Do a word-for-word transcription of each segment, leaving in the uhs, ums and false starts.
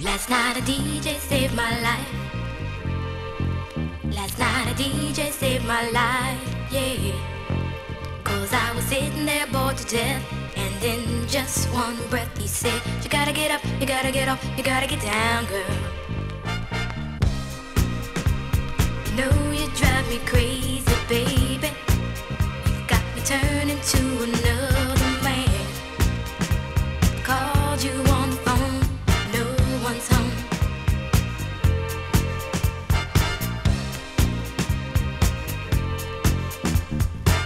Last night a D J saved my life. Last night a D J saved my life, yeah. Cause I was sitting there bored to death, and in just one breath he said, you gotta get up, you gotta get off, you gotta get down, girl. You know you drive me crazy, baby. You've got me turning to another man. Called you on the phone, no one's home.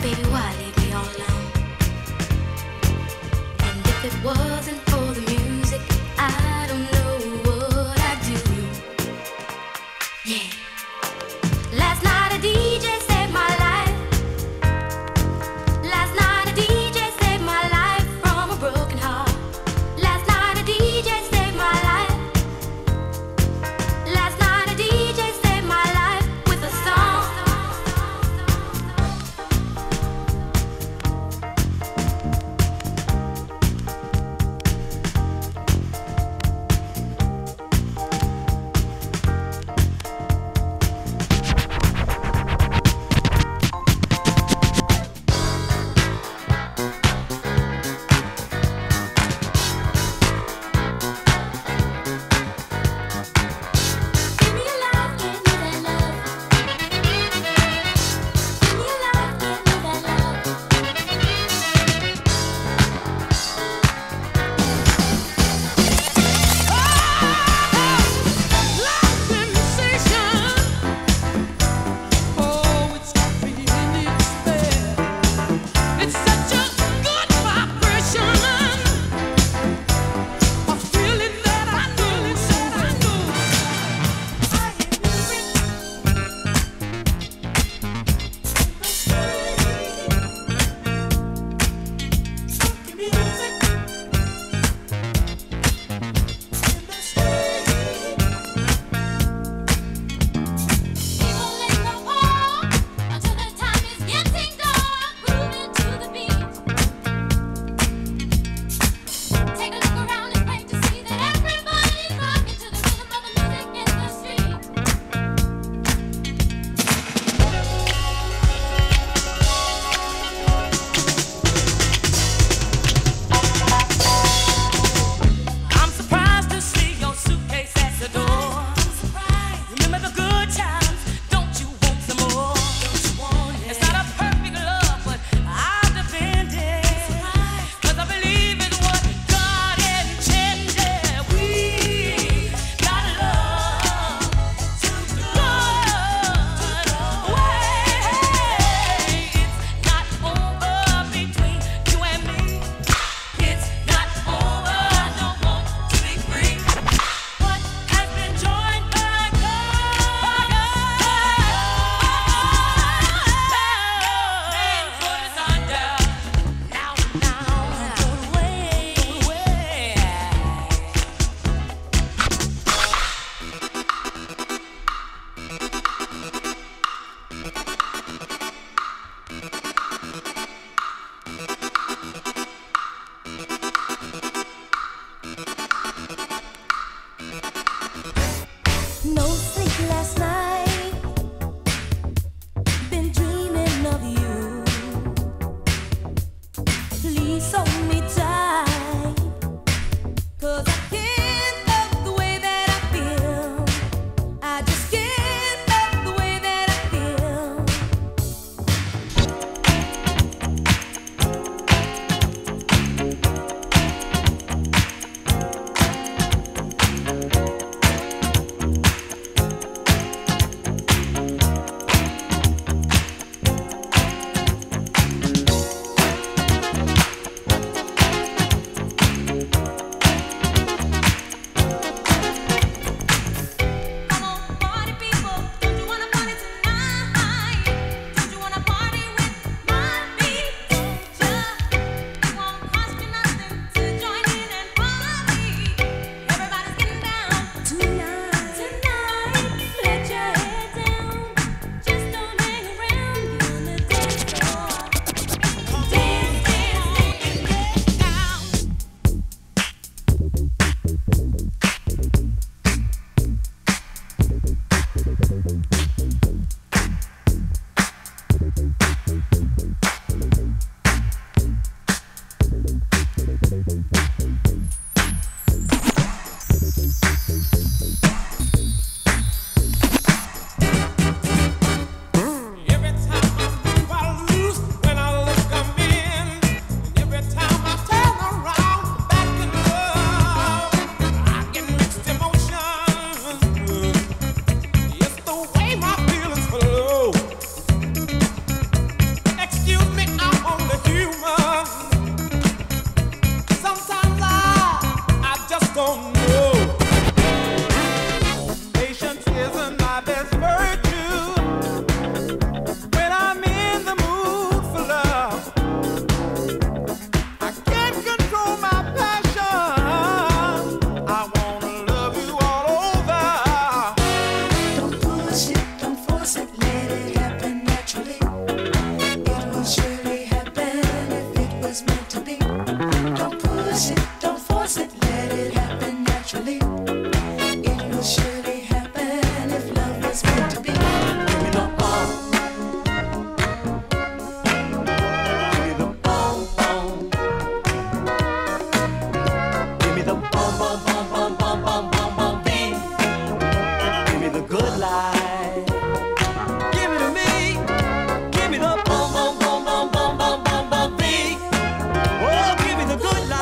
Baby, why leave me all alone? And if it wasn't for the music, I don't know what I'd do. Yeah. Last night a D J saved my life. Last night a D J saved my life from a broken heart. naturally. It will surely happen if love was meant to be. Give me the all. Give me the all, all. Give me the bomb, bomb, bomb, bomb, bomb, bomb, bomb, bomb thing. Give me the good life. Give it to me. Give me the bomb, bomb, bomb, bomb, bomb, bomb, bomb, bomb thing. Oh, give me the good life.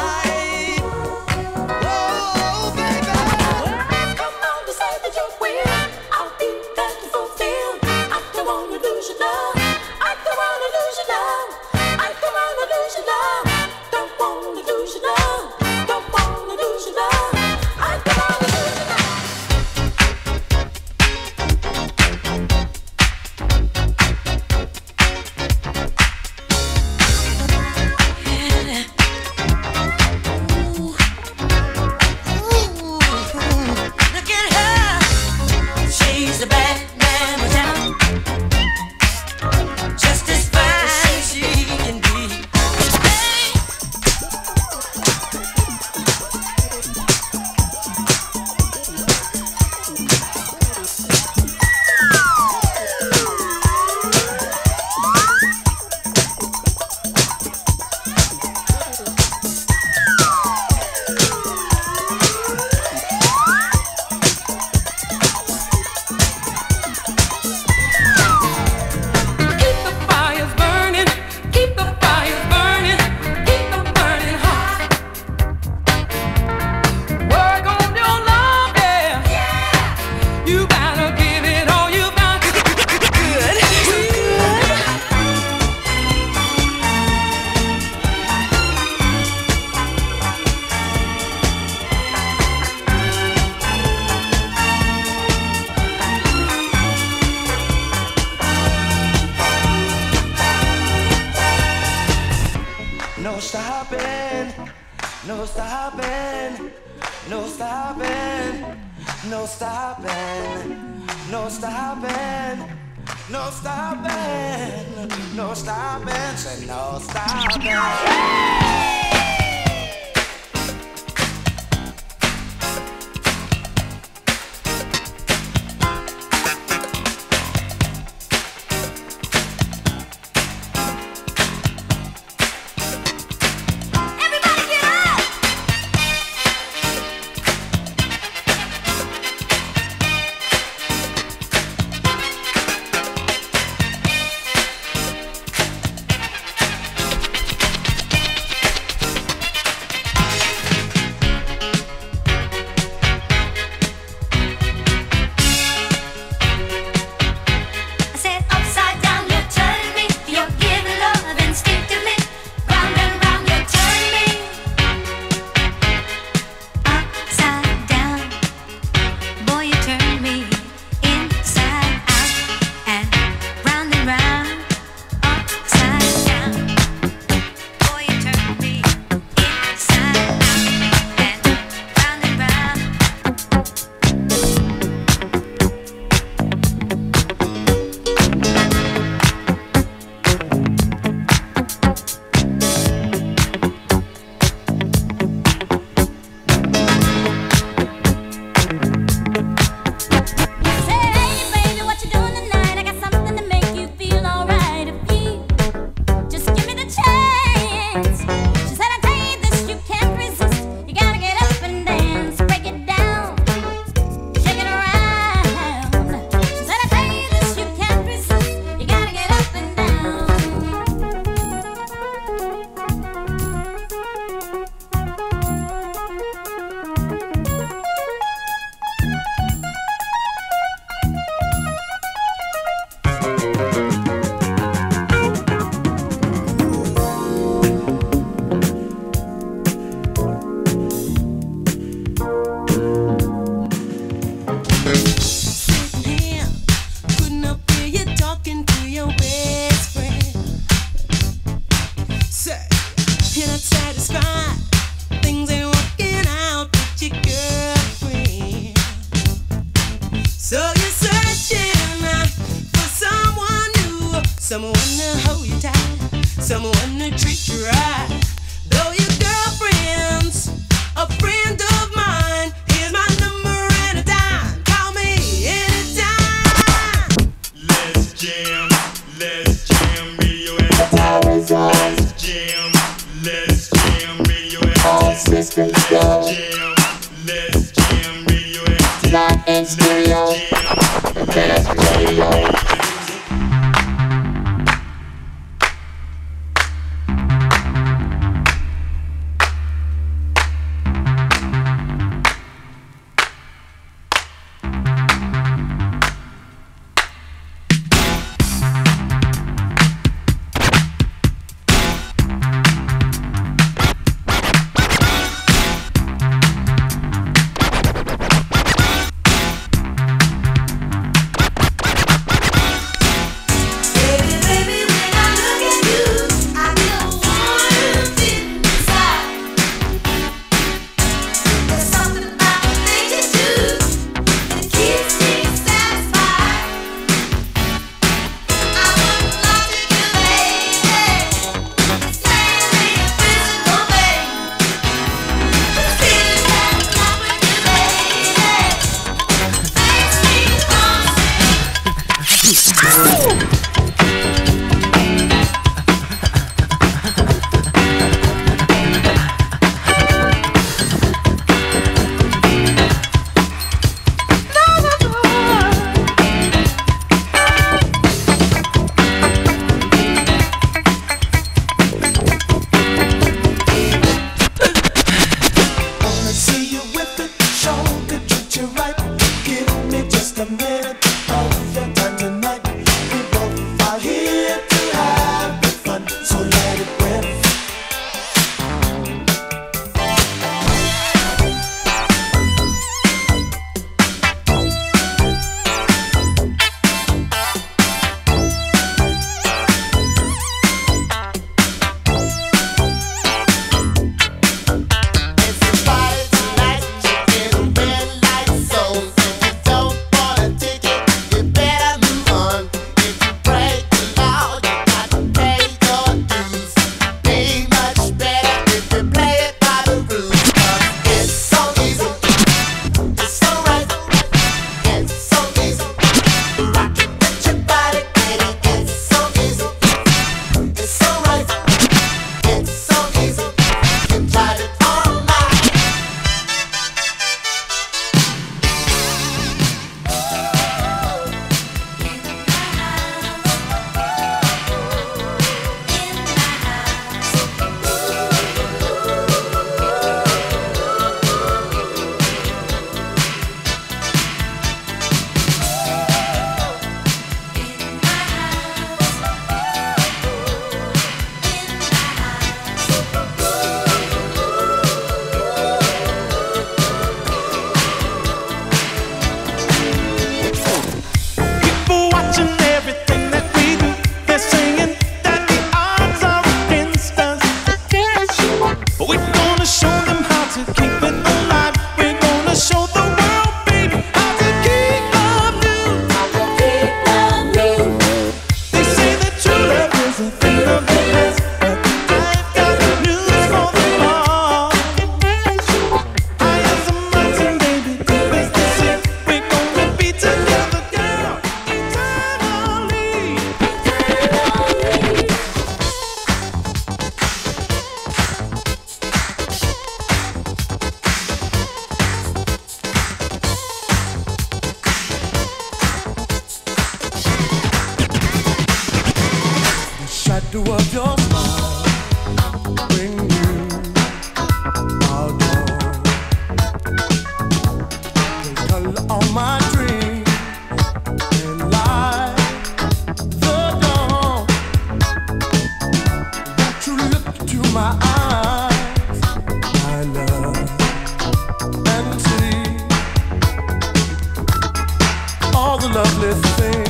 No stopping, no stopping, no stopping, no stopping, no stopping, no stopping, no stopping, say no stopping. Someone to hold you tight, someone to treat you right. Though your girlfriend's a friend of mine, here's Live in stereo, the best radio. Lovely thing.